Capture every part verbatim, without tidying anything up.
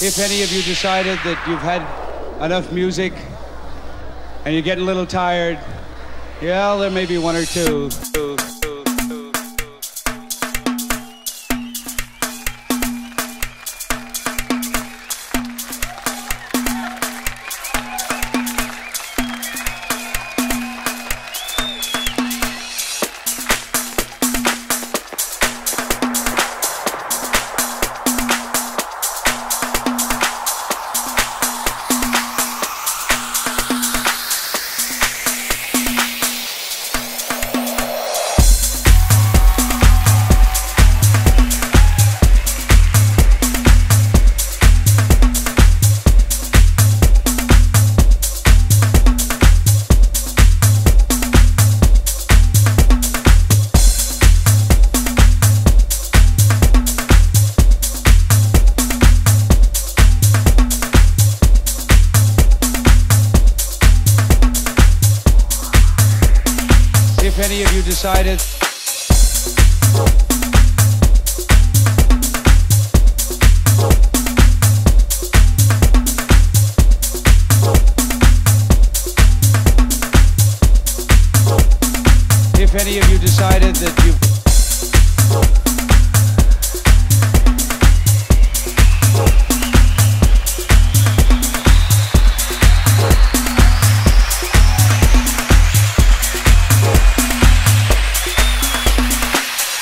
if any of you decided that you've had enough music and you're getting a little tired, yeah, there may be one or two. Any of you decided? If any of you decided that you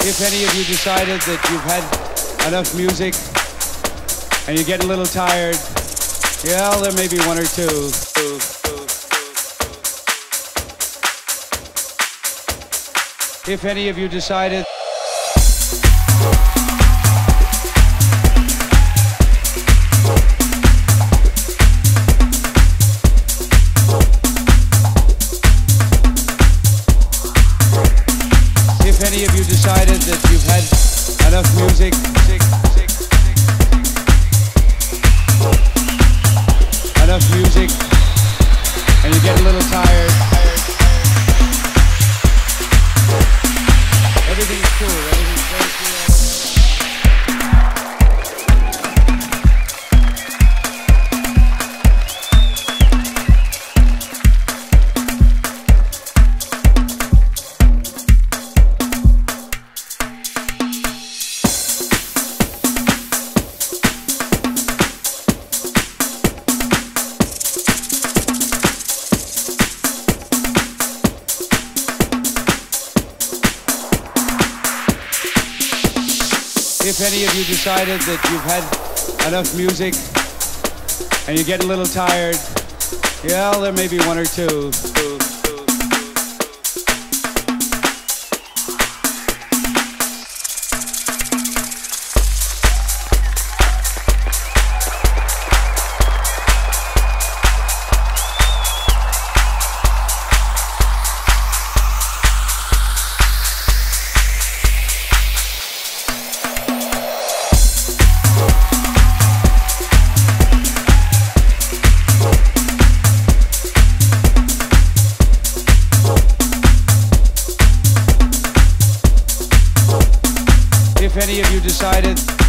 If any of you decided that you've had enough music and you're getting a little tired, yeah, there may be one or two. If any of you decided If you decided that you've had enough music, enough music, and you get a little tired, everything's cool, everything's very cool. If any of you decided that you've had enough music and you're getting a little tired, yeah, there may be one or two. If any of you decided